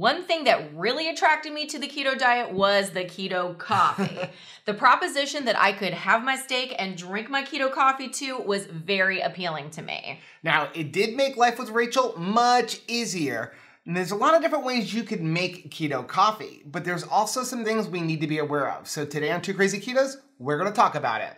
One thing that really attracted me to the keto diet was the keto coffee. The proposition that I could have my steak and drink my keto coffee too was very appealing to me. Now, it did make life with Rachel much easier. And there's a lot of different ways you could make keto coffee, but there's also some things we need to be aware of. So today on 2 Crazy Ketos, we're gonna talk about it.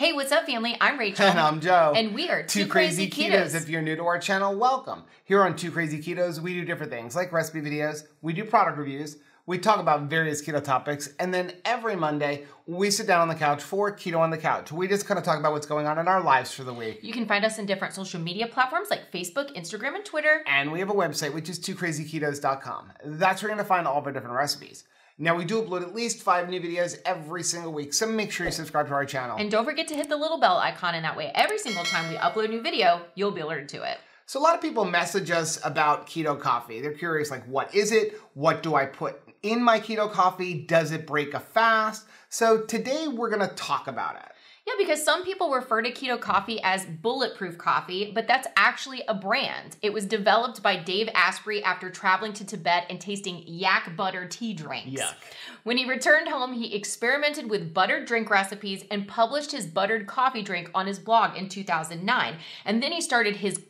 Hey, what's up, family? I'm Rachel. And I'm Joe. And we are 2 Crazy Ketos. If you're new to our channel, welcome. Here on 2 Crazy Ketos, we do different things like recipe videos, we do product reviews, we talk about various keto topics, and then every Monday, we sit down on the couch for Keto on the Couch. We just kind of talk about what's going on in our lives for the week. You can find us in different social media platforms like Facebook, Instagram, and Twitter. And we have a website, which is 2crazyketos.com. That's where you're going to find all of our different recipes. Now, we do upload at least 5 new videos every single week, so make sure you subscribe to our channel. And don't forget to hit the little bell icon, and that way every single time we upload a new video, you'll be alerted to it. So a lot of people message us about keto coffee. They're curious, like, what is it? What do I put in my keto coffee? Does it break a fast? So today we're gonna talk about it. Yeah, because some people refer to keto coffee as bulletproof coffee, but that's actually a brand. It was developed by Dave Asprey after traveling to Tibet and tasting yak butter tea drinks. Yuck. When he returned home, he experimented with buttered drink recipes and published his buttered coffee drink on his blog in 2009. And then he started his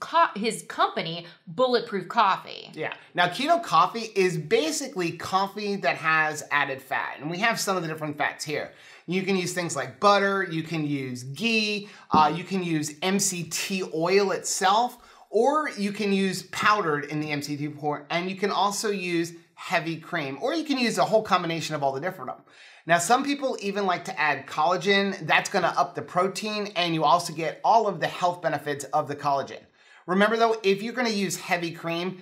company, Bulletproof Coffee. Yeah. Now, keto coffee is basically coffee that has added fat, and we have some of the different fats here. You can use things like butter, you can use ghee, you can use MCT oil itself, or you can use powdered in the MCT oil, and you can also use heavy cream, or you can use a whole combination of all the different ones. Now, some people even like to add collagen. That's gonna up the protein, and you also get all of the health benefits of the collagen. Remember though, if you're gonna use heavy cream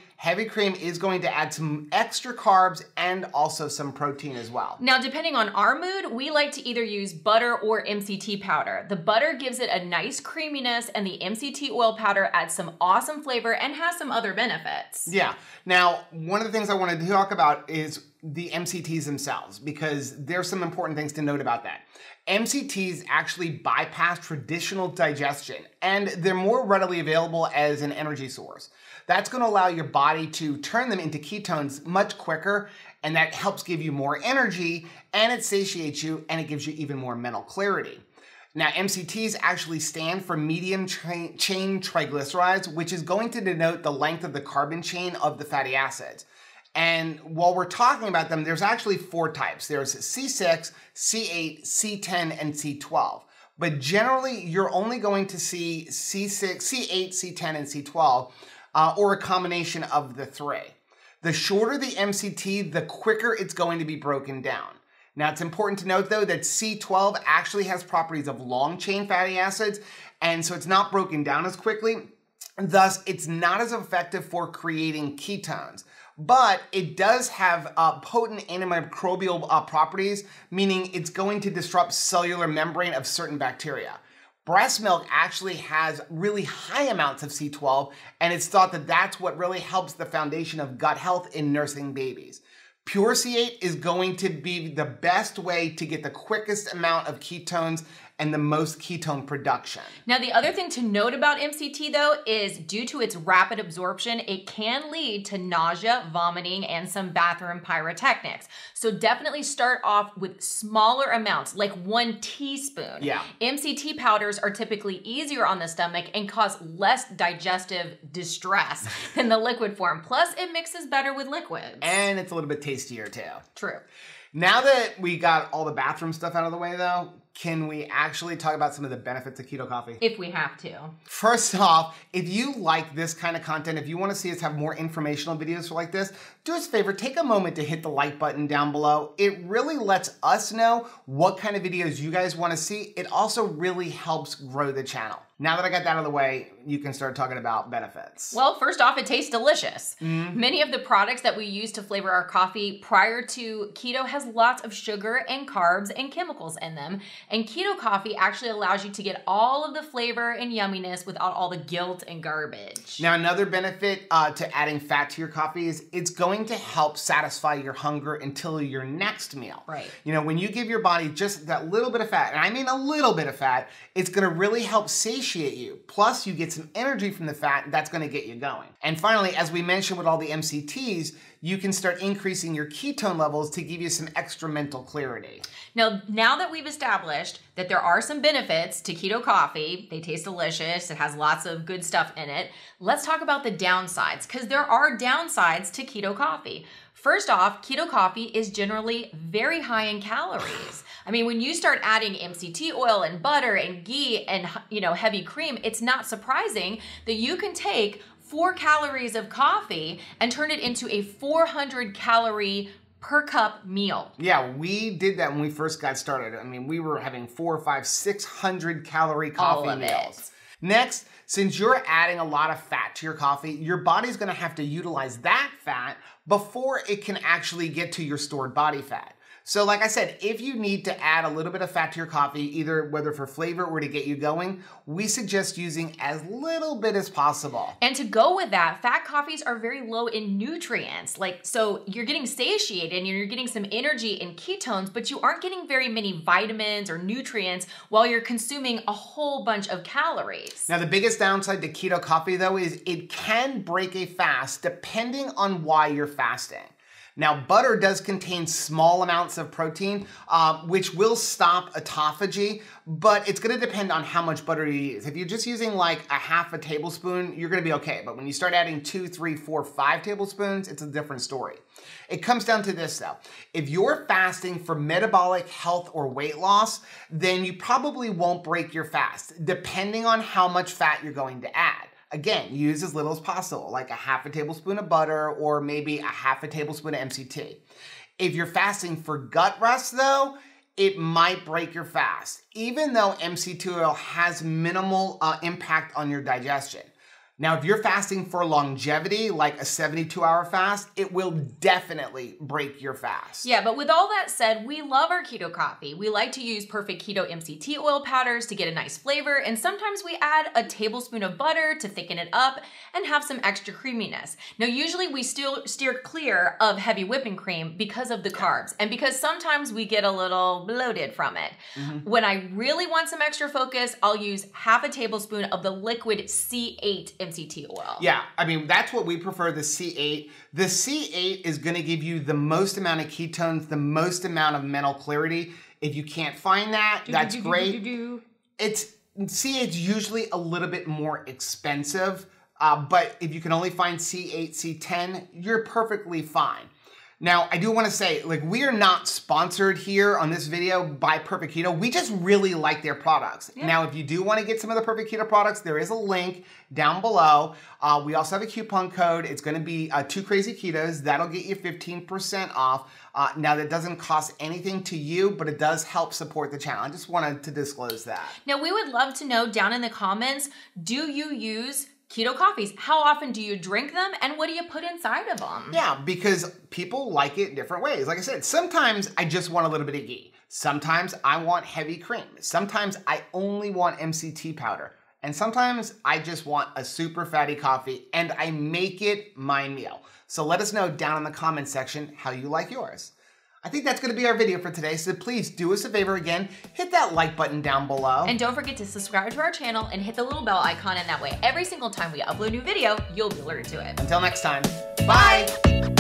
is going to add some extra carbs and also some protein as well. Now, depending on our mood, we like to either use butter or MCT powder. The butter gives it a nice creaminess, and the MCT oil powder adds some awesome flavor and has some other benefits. Yeah. Now, one of the things I wanted to talk about is the MCTs themselves, because there's some important things to note about that. MCTs actually bypass traditional digestion, and they're more readily available as an energy source. That's going to allow your body to turn them into ketones much quicker, and that helps give you more energy, and it satiates you, and it gives you even more mental clarity. Now, MCTs actually stand for medium chain triglycerides, which is going to denote the length of the carbon chain of the fatty acids. And while we're talking about them, there's actually 4 types. There's C6, C8, C10, and C12. But generally, you're only going to see C6, C8, C10, and C12, or a combination of the 3. The shorter the MCT, the quicker it's going to be broken down. Now, it's important to note, though, that C12 actually has properties of long-chain fatty acids, and so it's not broken down as quickly. Thus, it's not as effective for creating ketones. But it does have potent antimicrobial properties, meaning it's going to disrupt cellular membrane of certain bacteria. Breast milk actually has really high amounts of C12, and it's thought that that's what really helps the foundation of gut health in nursing babies. Pure C8 is going to be the best way to get the quickest amount of ketones and the most ketone production. Now, the other thing to note about MCT, though, is due to its rapid absorption, it can lead to nausea, vomiting, and some bathroom pyrotechnics. So definitely start off with smaller amounts, like 1 teaspoon. Yeah. MCT powders are typically easier on the stomach and cause less digestive distress than the liquid form. Plus, it mixes better with liquids. And it's a little bit tastier, too. True. Now that we got all the bathroom stuff out of the way, though, can we actually talk about some of the benefits of keto coffee? If we have to. First off, if you like this kind of content, if you want to see us have more informational videos like this, do us a favor, take a moment to hit the like button down below. It really lets us know what kind of videos you guys want to see. It also really helps grow the channel. Now that I got that out of the way, you can start talking about benefits. Well, first off, it tastes delicious. Mm-hmm. Many of the products that we use to flavor our coffee prior to keto has lots of sugar and carbs and chemicals in them. And keto coffee actually allows you to get all of the flavor and yumminess without all the guilt and garbage. Now, another benefit to adding fat to your coffee is it's going to help satisfy your hunger until your next meal. Right. You know, when you give your body just that little bit of fat, and I mean a little bit of fat, it's going to really help satiate you. Plus, you get some energy from the fat that's going to get you going. And finally, as we mentioned with all the MCTs, you can start increasing your ketone levels to give you some extra mental clarity. Now that we've established that there are some benefits to keto coffee, they taste delicious, it has lots of good stuff in it, let's talk about the downsides, because there are downsides to keto coffee. First off, keto coffee is generally very high in calories. I mean, when you start adding MCT oil and butter and ghee and, you know, heavy cream, it's not surprising that you can take 4 calories of coffee and turn it into a 400 calorie per cup meal. Yeah, we did that when we first got started. I mean, we were having 400 or 500, 600 calorie coffee meals. Next, since you're adding a lot of fat to your coffee, your body's gonna have to utilize that fat before it can actually get to your stored body fat. So like I said, if you need to add a little bit of fat to your coffee, either whether for flavor or to get you going, we suggest using as little bit as possible. And to go with that, fat coffees are very low in nutrients. Like, so you're getting satiated and you're getting some energy and ketones, but you aren't getting very many vitamins or nutrients while you're consuming a whole bunch of calories. Now, the biggest downside to keto coffee though is it can break a fast depending on why you're fasting. Now, butter does contain small amounts of protein, which will stop autophagy, but it's gonna depend on how much butter you use. If you're just using like a half a tablespoon, you're gonna be okay. But when you start adding 2, 3, 4, 5 tablespoons, it's a different story. It comes down to this though. If you're fasting for metabolic health or weight loss, then you probably won't break your fast, depending on how much fat you're going to add. Again, use as little as possible, like a half a tablespoon of butter or maybe a half a tablespoon of MCT. If you're fasting for gut rest though, it might break your fast, even though MCT oil has minimal impact on your digestion. Now, if you're fasting for longevity, like a 72-hour fast, it will definitely break your fast. Yeah, but with all that said, we love our keto coffee. We like to use Perfect Keto MCT oil powders to get a nice flavor, and sometimes we add a tablespoon of butter to thicken it up and have some extra creaminess. Now, usually we still steer clear of heavy whipping cream because of the carbs, and because sometimes we get a little bloated from it. Mm-hmm. When I really want some extra focus, I'll use half a tablespoon of the liquid C8 MCT oil. Yeah, I mean, that's what we prefer, the C8. The C8 is gonna give you the most amount of ketones, the most amount of mental clarity. If you can't find that, that's great. C8's usually a little bit more expensive, but if you can only find C8, C10, you're perfectly fine. Now, I do wanna say, like, we are not sponsored here on this video by Perfect Keto. We just really like their products. Yeah. Now, if you do wanna get some of the Perfect Keto products, there is a link down below. We also have a coupon code. It's gonna be 2 Crazy Ketos. That'll get you 15% off. Now, that doesn't cost anything to you, but it does help support the channel. I just wanted to disclose that. Now, we would love to know down in the comments, do you use keto coffees? How often do you drink them, and what do you put inside of them? Yeah, because people like it different ways. Like I said, sometimes I just want a little bit of ghee. Sometimes I want heavy cream. Sometimes I only want MCT powder. And sometimes I just want a super fatty coffee, and I make it my meal. So let us know down in the comment section how you like yours. I think that's gonna be our video for today, so please do us a favor again, hit that like button down below. And don't forget to subscribe to our channel and hit the little bell icon, and that way every single time we upload a new video, you'll be alerted to it. Until next time, bye!